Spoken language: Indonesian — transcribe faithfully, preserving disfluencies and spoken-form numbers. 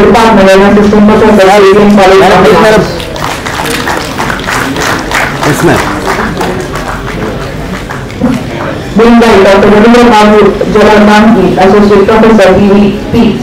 depan bagaimana sistem persaingan yang paling baik. Ismail Bunda, Doktor Bunda Mahmud, Jalan Manggi, Asosiasi Profesor B I P.